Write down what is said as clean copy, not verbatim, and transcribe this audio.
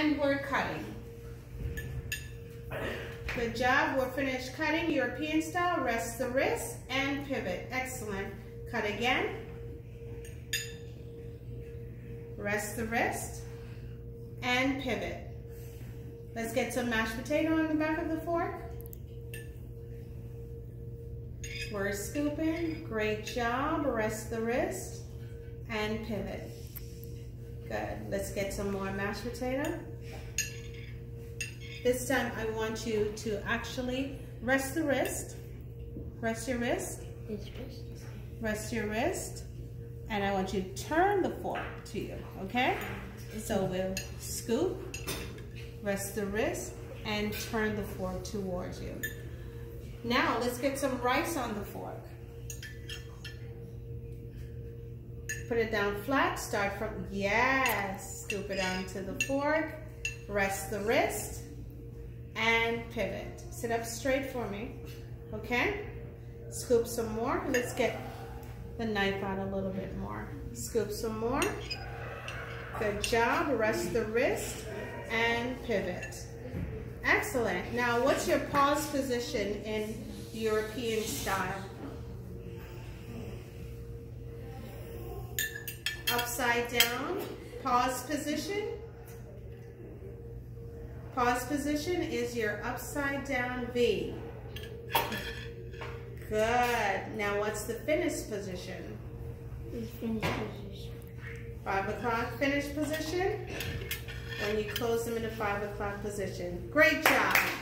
and we're cutting. Good job, we're finished cutting European style. Rest the wrist and pivot. Excellent. Cut again. Rest the wrist and pivot. Let's get some mashed potato on the back of the fork. We're scooping. Great job. Rest the wrist and pivot. Good. Let's get some more mashed potato. This time I want you to actually rest the wrist. Rest your wrist. Rest your wrist. And I want you to turn the fork to you, okay? So we'll scoop, rest the wrist, and turn the fork towards you. Now let's get some rice on the fork. Put it down flat, start from, yes, scoop it onto the fork, rest the wrist, and pivot. Sit up straight for me, okay? Scoop some more, let's get the knife out a little bit more. Scoop some more, good job, rest the wrist, and pivot. Excellent. Now, what's your pause position in European style? Upside down, pause position. Pause position is your upside down V. Good. Now, what's the finish position? 5 o'clock finish position. And you close them in a 5 o'clock position. Great job.